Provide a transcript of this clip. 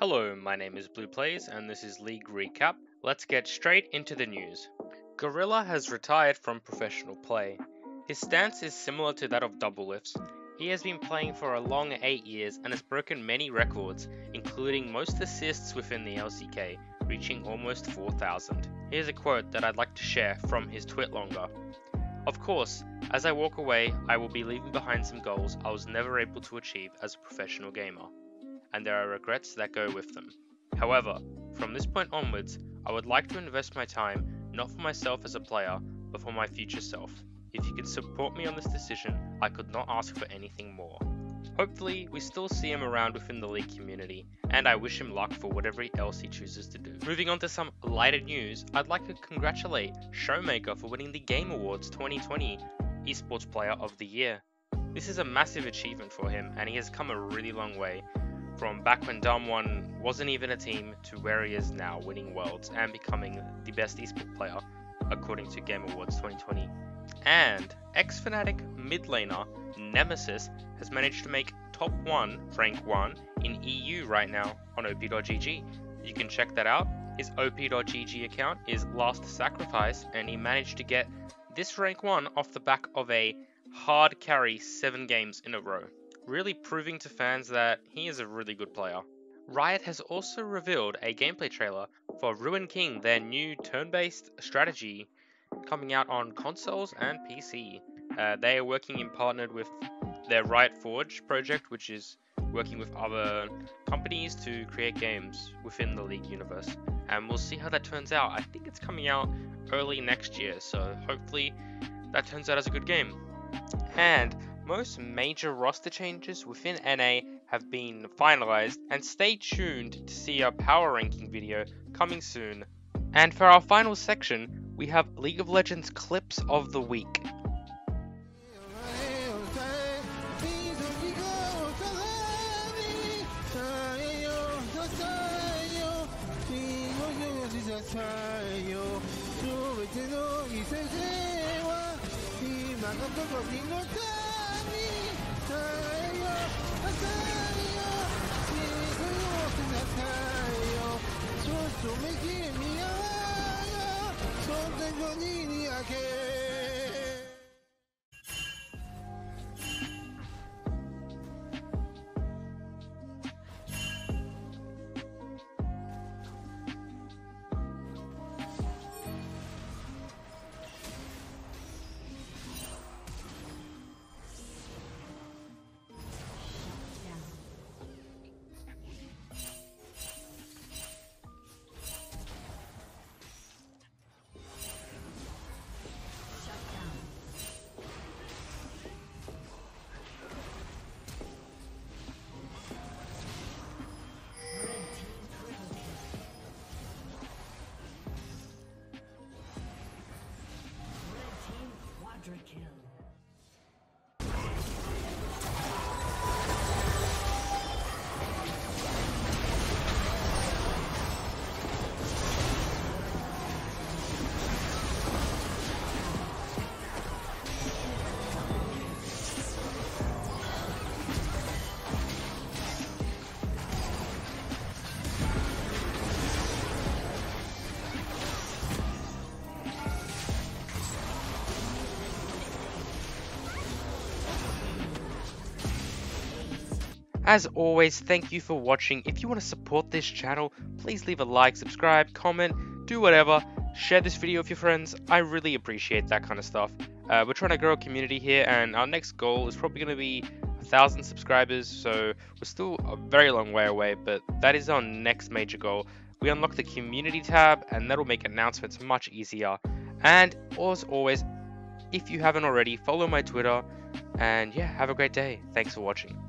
Hello, my name is BluePlays and this is League Recap. Let's get straight into the news. Gorilla has retired from professional play. His stance is similar to that of Doublelift's. He has been playing for a long 8 years and has broken many records, including most assists within the LCK, reaching almost 4,000. Here's a quote that I'd like to share from his tweet longer. "Of course, as I walk away, I will be leaving behind some goals I was never able to achieve as a professional gamer, and there are regrets that go with them. However, from this point onwards, I would like to invest my time, not for myself as a player, but for my future self. If you could support me on this decision, I could not ask for anything more." Hopefully, we still see him around within the League community, and I wish him luck for whatever else he chooses to do. Moving on to some lighter news, I'd like to congratulate Showmaker for winning the Game Awards 2020 Esports Player of the Year. This is a massive achievement for him, and he has come a really long way. From back when Damwon wasn't even a team to where he is now, winning Worlds and becoming the best esports player according to Game Awards 2020. And ex-Fnatic mid laner Nemesis has managed to make top 1 rank 1 in EU right now on OP.GG. You can check that out. His OP.GG account is Last Sacrifice, and he managed to get this rank 1 off the back of a hard carry 7 games in a row, really proving to fans that he is a really good player. Riot has also revealed a gameplay trailer for Ruin King, their new turn-based strategy coming out on consoles and PC. They are working in partnered with their Riot Forge project, which is working with other companies to create games within the League universe. And we'll see how that turns out. I think it's coming out early next year, so hopefully that turns out as a good game. And most major roster changes within NA have been finalized, and stay tuned to see our power ranking video coming soon. And for our final section, we have League of Legends clips of the week. As always, thank you for watching. If you want to support this channel, please leave a like, subscribe, comment, do whatever. Share this video with your friends. I really appreciate that kind of stuff. We're trying to grow a community here, and our next goal is probably going to be 1,000 subscribers. So we're still a very long way away, but that is our next major goal. We unlock the community tab, and that'll make announcements much easier. And as always, if you haven't already, follow my Twitter. And yeah, have a great day. Thanks for watching.